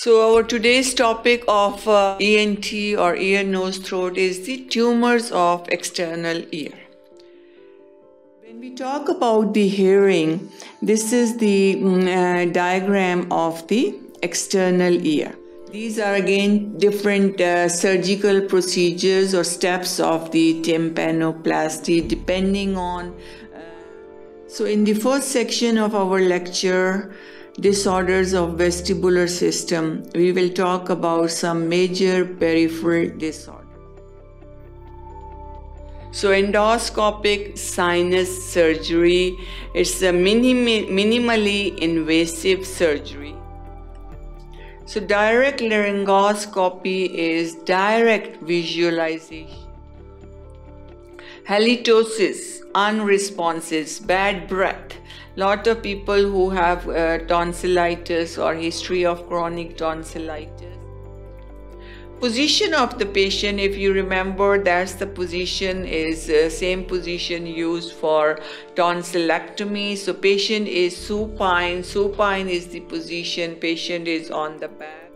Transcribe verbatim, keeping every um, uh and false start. So our today's topic of uh, E N T or ear, nose, throat is the tumors of external ear. When we talk about the hearing, this is the mm, uh, diagram of the external ear. These are again different uh, surgical procedures or steps of the tympanoplasty depending on. Uh, so in the first section of our lecture, Disorders of Vestibular System, we will talk about some major peripheral disorders. So endoscopic sinus surgery, it's a minim minimally invasive surgery. So direct laryngoscopy is direct visualization. Halitosis, unresponsive, bad breath. Lot of people who have uh, tonsillitis or history of chronic tonsillitis. Position of the patient, if you remember, that's the position is uh, same position used for tonsillectomy. So patient is supine. Supine is the position, patient is on the back.